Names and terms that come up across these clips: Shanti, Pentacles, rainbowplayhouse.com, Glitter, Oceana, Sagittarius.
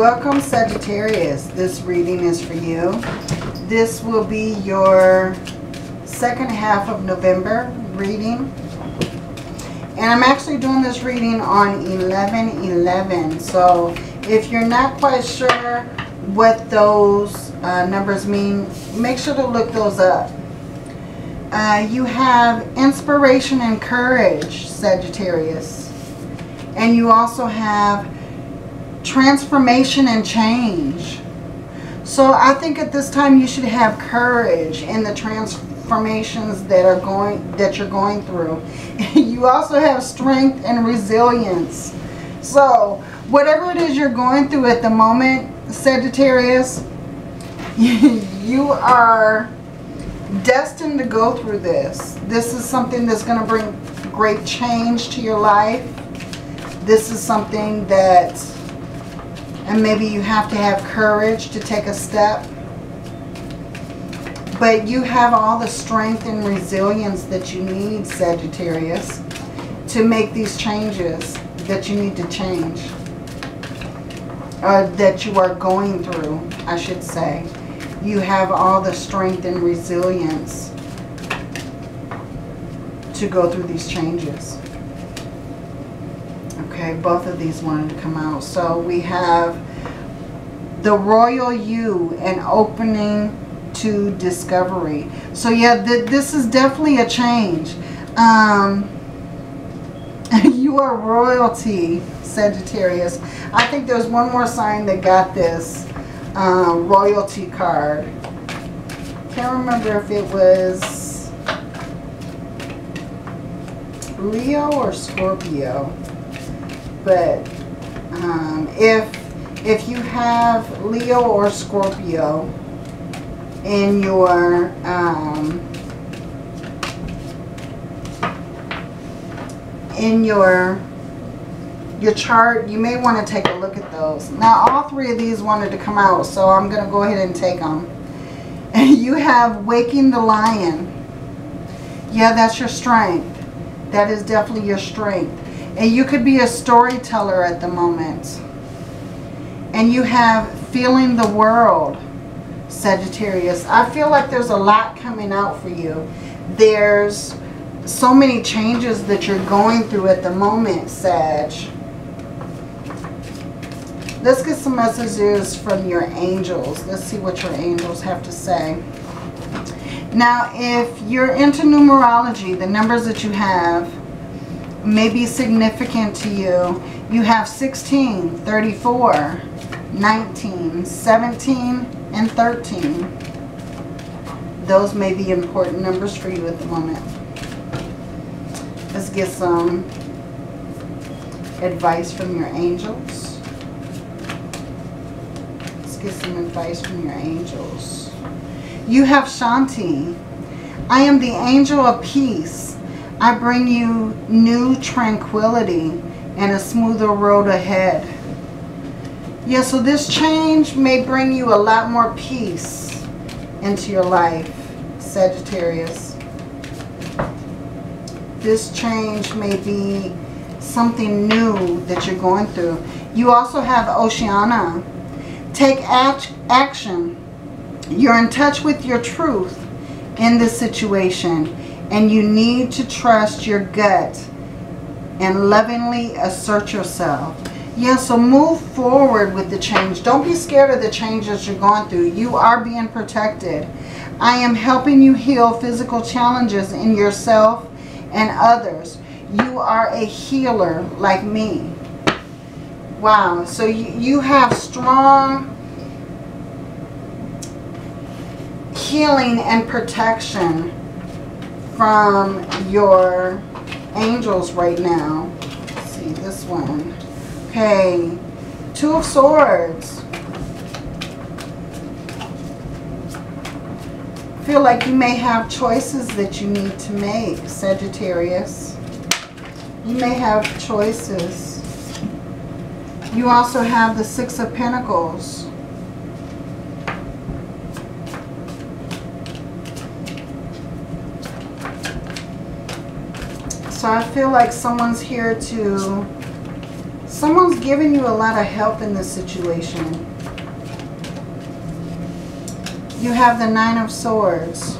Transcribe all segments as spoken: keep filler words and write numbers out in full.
Welcome, Sagittarius. This reading is for you. This will be your second half of November reading. And I'm actually doing this reading on eleven eleven. So if you're not quite sure what those uh, numbers mean, make sure to look those up. Uh, you have inspiration and courage, Sagittarius. And you also have transformation and change. So I think at this time you should have courage in the transformations that are going that you're going through. You also have strength and resilience. So whatever it is you're going through at the moment, Sagittarius, you are destined to go through this. This is something that's going to bring great change to your life. This is something that, and maybe you have to have courage to take a step. But you have all the strength and resilience that you need, Sagittarius, to make these changes that you need to change. Or that you are going through, I should say. You have all the strength and resilience to go through these changes. Okay, both of these wanted to come out. So we have the royal you and opening to discovery. So yeah, th this is definitely a change. Um, you are royalty, Sagittarius. I think there's one more sign that got this uh, royalty card. Can't remember if it was Leo or Scorpio. But um, if, if you have Leo or Scorpio in your um, in your your chart, you may want to take a look at those. Now, all three of these wanted to come out, so I'm going to go ahead and take them. You have Waking the Lion. Yeah, that's your strength. That is definitely your strength. And you could be a storyteller at the moment. And you have Feeling the World, Sagittarius. I feel like there's a lot coming out for you. There's so many changes that you're going through at the moment, Sag. Let's get some messages from your angels. Let's see what your angels have to say. Now, if you're into numerology, the numbers that you have may be significant to you. You have sixteen, thirty-four, nineteen, seventeen, and thirteen. Those may be important numbers for you at the moment. Let's get some advice from your angels. Let's get some advice from your angels. You have Shanti. I am the angel of peace. I bring you new tranquility and a smoother road ahead. Yeah, so this change may bring you a lot more peace into your life, Sagittarius. This change may be something new that you're going through. You also have Oceana. Take act action. You're in touch with your truth in this situation. And you need to trust your gut and lovingly assert yourself. Yeah, so move forward with the change. Don't be scared of the changes you're going through. You are being protected. I am helping you heal physical challenges in yourself and others. You are a healer like me. Wow, so you, you have strong healing and protection from your angels right now. Let's see this one. Okay, Two of Swords. Feel like you may have choices that you need to make, Sagittarius. You may have choices. You also have the Six of Pentacles. So I feel like someone's here to Someone's giving you a lot of help in this situation. You have the Nine of Swords.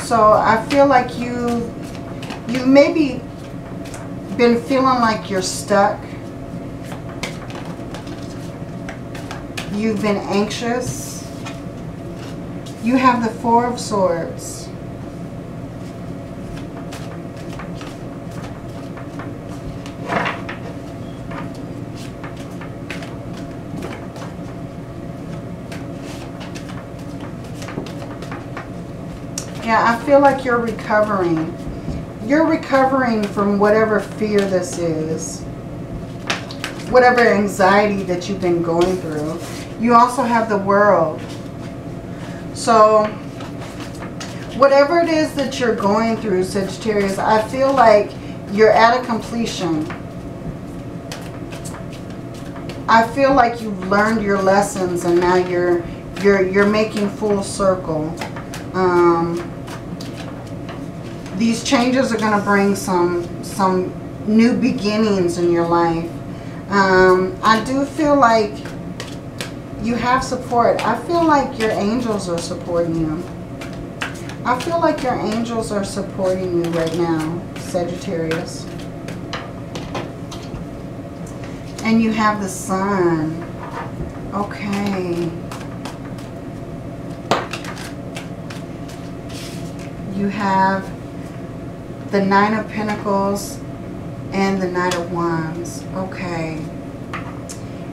So I feel like you, you've maybe been feeling like you're stuck. You've been anxious. You have the Four of Swords. Yeah, I feel like you're recovering. You're recovering from whatever fear this is, whatever anxiety that you've been going through. You also have the World. So whatever it is that you're going through, Sagittarius, I feel like you're at a completion. I feel like you've learned your lessons and now you're you're you're making full circle. Um, these changes are going to bring some some new beginnings in your life. Um, I do feel like you have support. I feel like your angels are supporting you. I feel like your angels are supporting you right now, Sagittarius. And you have the Sun. Okay. You have the Nine of Pentacles and the Knight of Wands. Okay.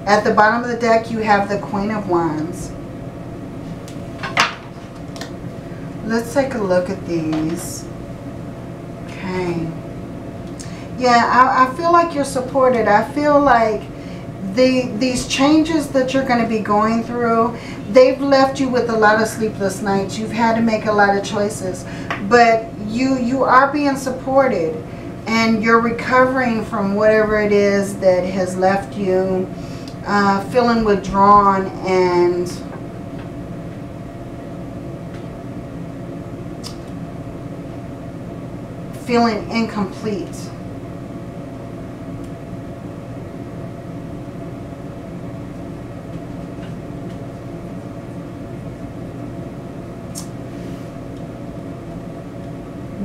At the bottom of the deck, you have the Queen of Wands. Let's take a look at these. Okay. Yeah, I, I feel like you're supported. I feel like the these changes that you're going to be going through, they've left you with a lot of sleepless nights. You've had to make a lot of choices. But you you are being supported and you're recovering from whatever it is that has left you uh, feeling withdrawn and feeling incomplete.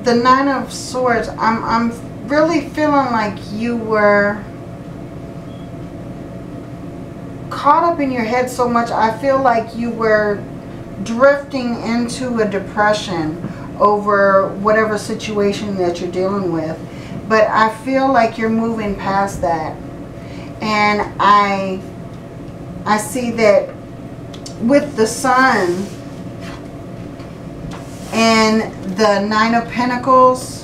The Nine of Swords, I'm, I'm really feeling like you were caught up in your head so much. I feel like you were drifting into a depression over whatever situation that you're dealing with. But I feel like you're moving past that. And I, I see that with the Sun and the Nine of Pentacles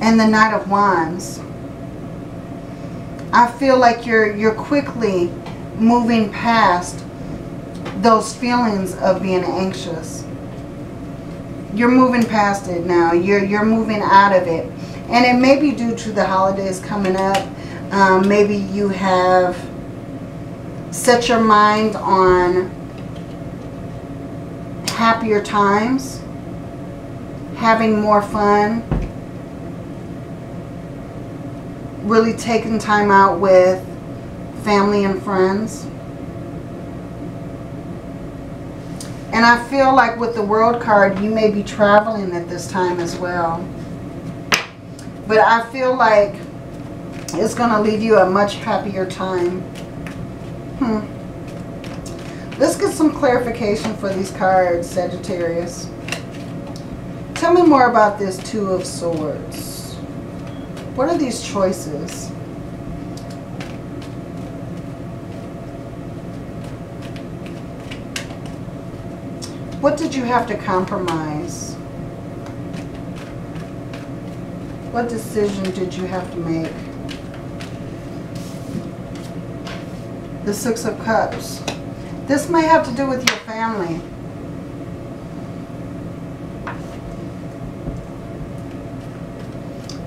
and the Knight of Wands, I feel like you're you're quickly moving past those feelings of being anxious. You're moving past it now. You're you're moving out of it, and it may be due to the holidays coming up. Um, maybe you have set your mind on happier times, having more fun, really taking time out with family and friends. And I feel like with the World card, you may be traveling at this time as well. But I feel like it's going to leave you a much happier time. Hmm. Let's get some clarification for these cards, Sagittarius. Tell me more about this Two of Swords. What are these choices? What did you have to compromise? What decision did you have to make? The Six of Cups. This may have to do with your family.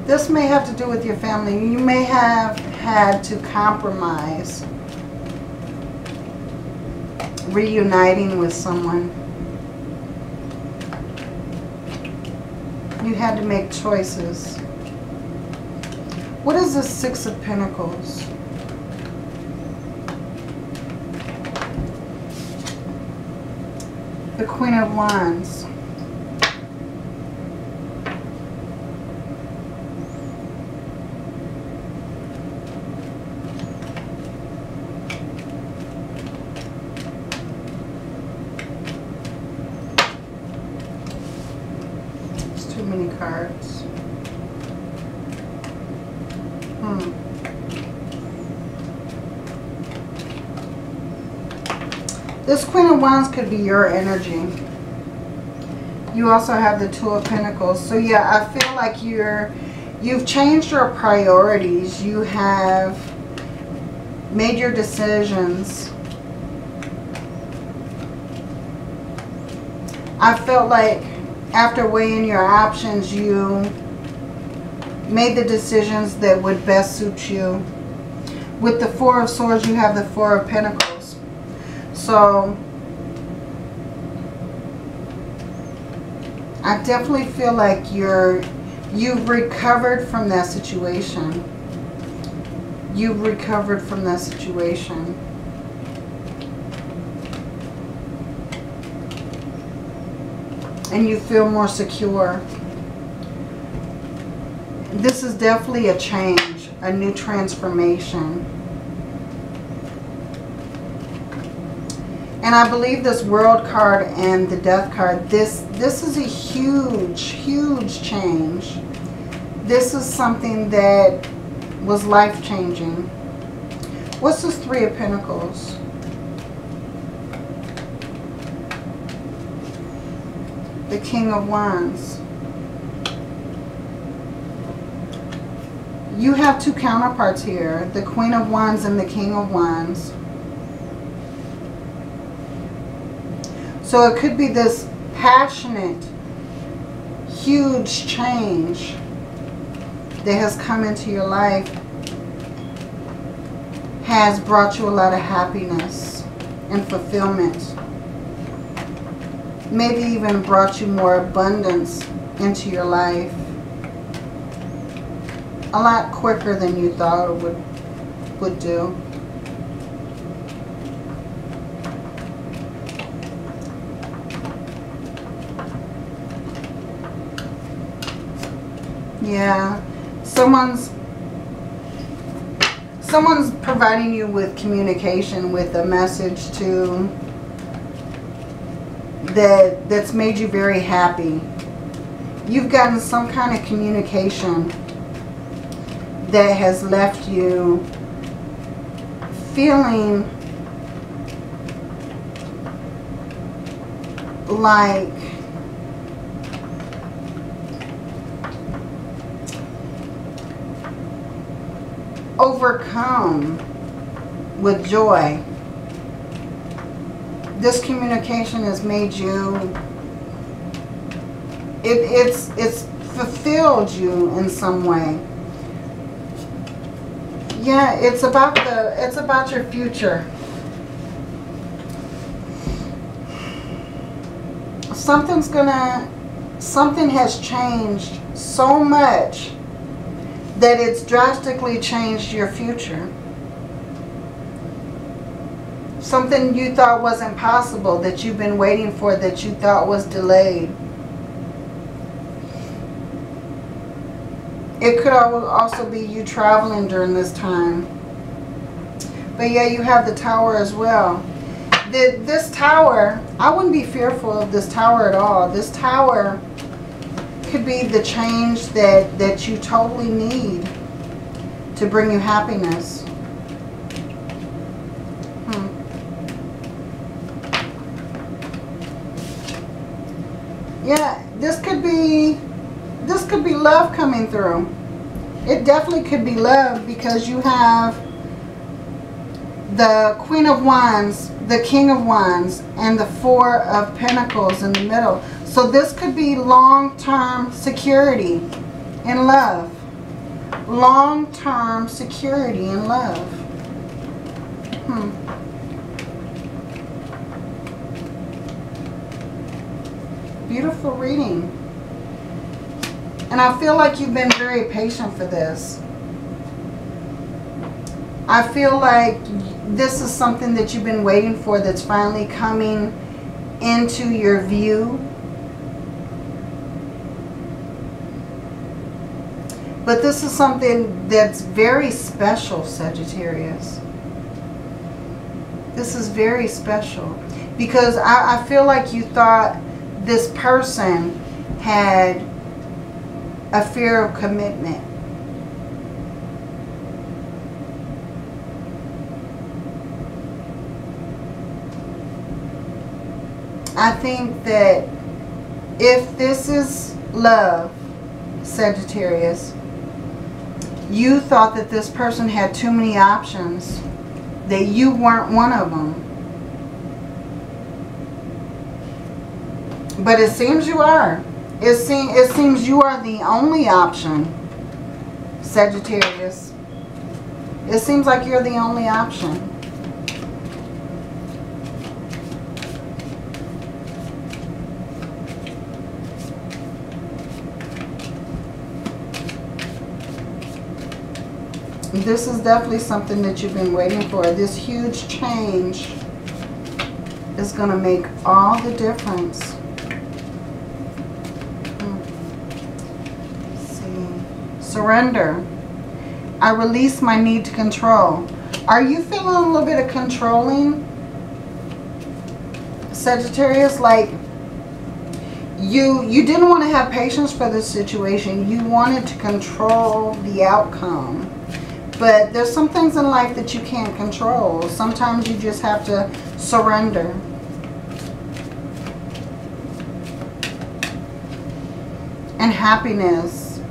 This may have to do with your family. You may have had to compromise reuniting with someone. You had to make choices. What is the Six of Pentacles? The Queen of Wands. Many cards. Hmm. This Queen of Wands could be your energy. You also have the Two of Pentacles. So yeah, I feel like you're you've changed your priorities. You have made your decisions. I felt like after weighing your options, you made the decisions that would best suit you. With the Four of Swords, you have the Four of Pentacles. So, I definitely feel like you're, you've recovered from that situation. You've recovered from that situation. And you feel more secure. This is definitely a change, a new transformation. And I believe this World card and the Death card, this, this is a huge, huge change. This is something that was life-changing. What's this Three of Pentacles? The King of Wands. You have two counterparts here, the Queen of Wands and the King of Wands. So it could be this passionate, huge change that has come into your life, has brought you a lot of happiness and fulfillment. Maybe even brought you more abundance into your life. A lot quicker than you thought it would, would do. Yeah. Someone's, someone's providing you with communication, with a message to... That, that's made you very happy. You've gotten some kind of communication that has left you feeling like overcome with joy. This communication has made you, it, it's, it's fulfilled you in some way. Yeah, it's about the, it's about your future. Something's gonna, something has changed so much that it's drastically changed your future. Something you thought wasn't possible, that you've been waiting for, that you thought was delayed. It could also be you traveling during this time. But yeah, you have the Tower as well. The, this Tower, I wouldn't be fearful of this Tower at all. This Tower could be the change that, that you totally need to bring you happiness. Yeah, this could be, this could be love coming through. It definitely could be love, because you have the Queen of Wands, the King of Wands, and the Four of Pentacles in the middle. So this could be long-term security in love. Long-term security in love. Hmm. Beautiful reading. And I feel like you've been very patient for this. I feel like this is something that you've been waiting for that's finally coming into your view. But this is something that's very special, Sagittarius. This is very special. Because I, I feel like you thought this person had a fear of commitment. I think that if this is love, Sagittarius, you thought that this person had too many options, that you weren't one of them. But it seems you are. It, seem, it seems you are the only option, Sagittarius. It seems like you're the only option. This is definitely something that you've been waiting for. This huge change is going to make all the difference. Hmm. See. Surrender. I release my need to control. Are you feeling a little bit of controlling, Sagittarius? Like you, you didn't want to have patience for this situation. You wanted to control the outcome. But there's some things in life that you can't control. Sometimes you just have to surrender. And happiness.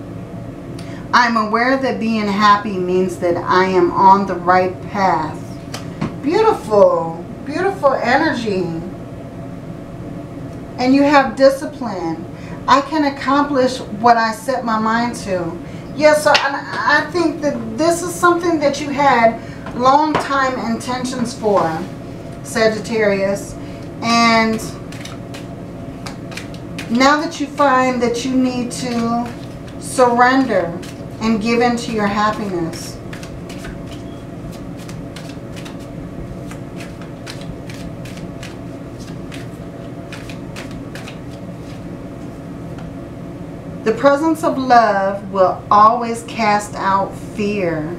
I'm aware that being happy means that I am on the right path. Beautiful, beautiful energy. And you have discipline. I can accomplish what I set my mind to. Yeah, so I think that this is something that you had long time intentions for, Sagittarius. And now that you find that you need to surrender and give in to your happiness. The presence of love will always cast out fear.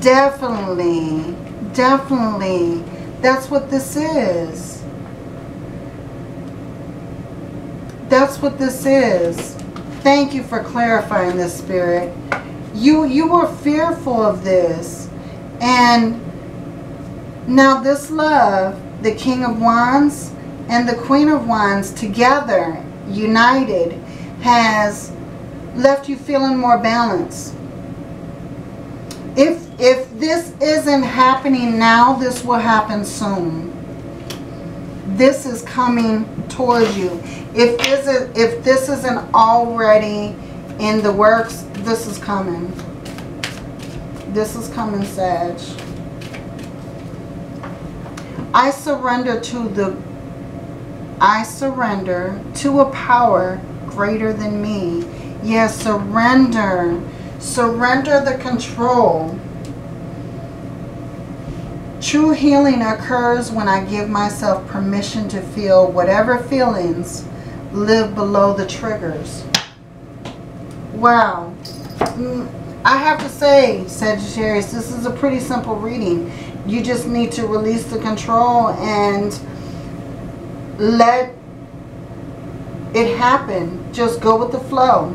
Definitely, definitely. That's what this is. That's what this is. Thank you for clarifying this, Spirit. You, you were fearful of this. And now this love, the King of Wands and the Queen of Wands together, united, has left you feeling more balanced. If if this isn't happening now, this will happen soon. This is coming towards you. If this is if this isn't already in the works, this is coming. This is coming, Sag. I surrender to the I surrender to a power greater than me. Yes, surrender. Surrender the control. True healing occurs when I give myself permission to feel whatever feelings live below the triggers. Wow. I have to say, Sagittarius, this is a pretty simple reading. You just need to release the control and let it happened. Just go with the flow.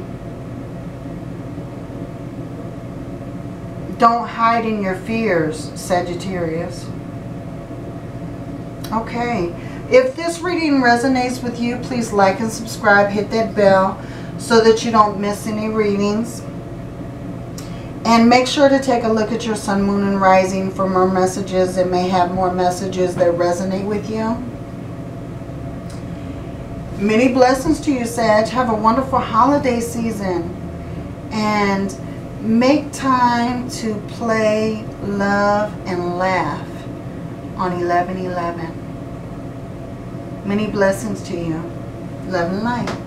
Don't hide in your fears, Sagittarius. Okay. If this reading resonates with you, please like and subscribe. Hit that bell so that you don't miss any readings. And make sure to take a look at your sun, moon, and rising for more messages. It may have more messages that resonate with you. Many blessings to you, Sag. Have a wonderful holiday season. And make time to play, love, and laugh on eleven eleven. Many blessings to you. Love and light.